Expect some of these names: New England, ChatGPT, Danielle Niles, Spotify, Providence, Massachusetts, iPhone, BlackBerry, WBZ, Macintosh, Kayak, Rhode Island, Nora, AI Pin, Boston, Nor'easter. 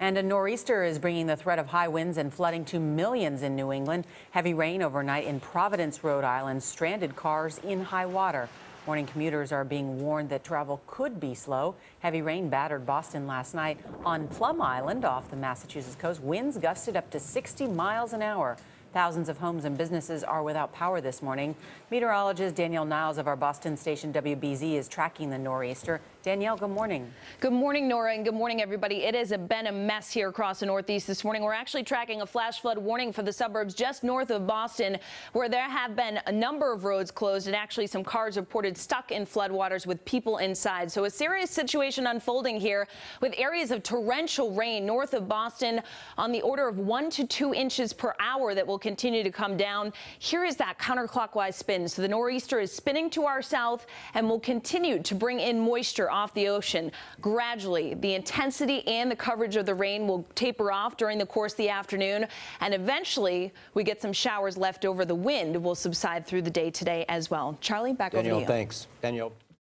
And a nor'easter is bringing the threat of high winds and flooding to millions in New England. Heavy rain overnight in Providence, Rhode Island, stranded cars in high water. Morning commuters are being warned that travel could be slow. Heavy rain battered Boston last night on Plum Island off the Massachusetts coast. Winds gusted up to 60 miles an hour. Thousands of homes and businesses are without power this morning. Meteorologist Danielle Niles of our Boston station WBZ is tracking the nor'easter. Danielle, good morning. Good morning, Nora, and good morning, everybody. It has been a mess here across the Northeast this morning. We're actually tracking a flash flood warning for the suburbs just north of Boston, where there have been a number of roads closed and actually some cars reported stuck in floodwaters with people inside. So a serious situation unfolding here with areas of torrential rain north of Boston on the order of 1 to 2 inches per hour that will continue to come down. Here is that counterclockwise spin. So the nor'easter is spinning to our south and will continue to bring in moisture off the ocean. Gradually, the intensity and the coverage of the rain will taper off during the course of the afternoon, and eventually we get some showers left over. The wind will subside through the day today as well. Charlie, back over to you. Danielle, thanks. Danielle.